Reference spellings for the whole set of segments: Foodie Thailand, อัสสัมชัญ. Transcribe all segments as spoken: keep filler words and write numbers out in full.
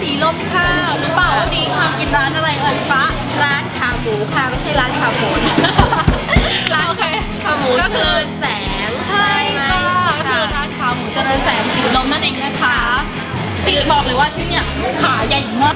สีลมค่ะรู้เปล่าวันนี้พากินร้านอะไรเอ่ยฟ้าร้านขาหมูค่ะไม่ใช่ร้านขาหมูร้านขาหมูก็คือแสงใช่ค่ะคือร้านขาหมูเจริญแสงสีลมนั่นเองนะคะจริงบอกเลยว่าที่เนี่ยขาใหญ่มาก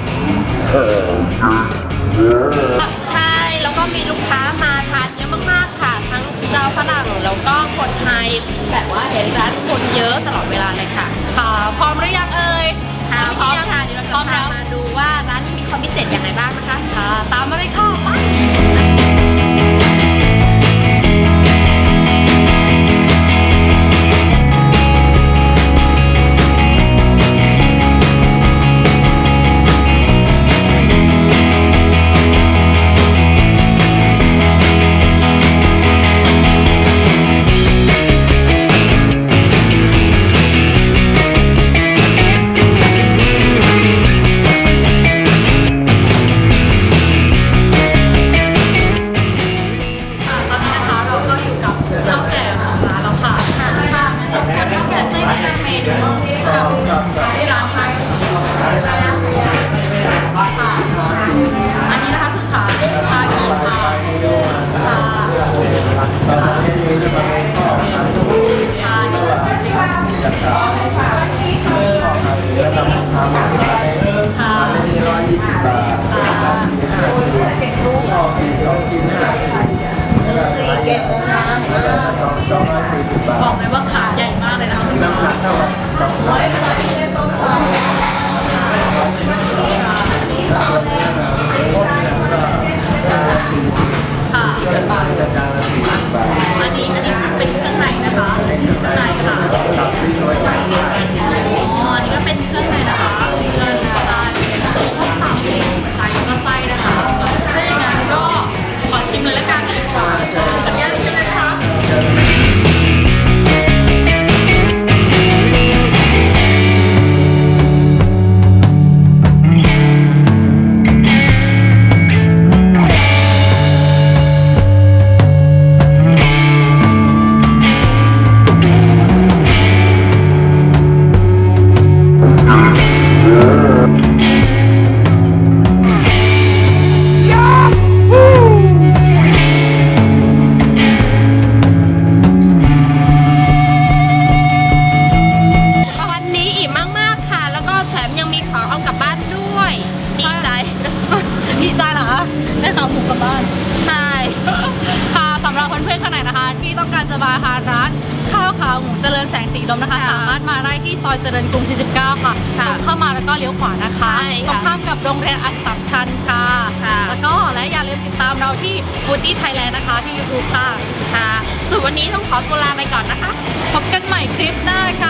ใช่แล้วก็มีลูกค้ามาทานเยอะมากๆค่ะทั้งชาวฝรั่งแล้วก็คนไทยแบบว่าเห็นร้านคนเยอะตลอดเวลาเลยค่ะค่ะพร้อมหรือยังเอ่ยค่ะพร้อมค่ะเดี๋ยวเราจะพามาดูว่าร้านนี้มีความพิเศษอย่างไรบ้างนะคะค่ะตามมาเลยค่ะบอกเลยว่าขาใหญ่มากเลยนะน้ำหนักเท่าไหร่สองร้อยสามสิบสองสามสิบสามสิบค่ะอันนี้อันนี้เป็นเครื่องในนะคะเครื่องในค่ะอ๋ออันนี้ก็เป็นเครื่องในนะคะเครื่องในก็ตับเองหัวใจแล้วก็ไส้นะคะถ้าอย่างนั้นก็ขอชิมเลยละกันอันนี้เป็นไงคะซอยเจริญกรุง สี่สิบเก้า ค่ะตรงเข้ามาแล้วก็เลี้ยวขวานะคะตรงข้ามกับโรงเรียนอัสสัมชัญค่ะแล้วก็และอย่าลืมติดตามเราที่ Foodie Thailand นะคะที่ YouTube ค่ะค่ะส่วนวันนี้ต้องขอตัวลาไปก่อนนะคะพบกันใหม่คลิปหน้าค่ะ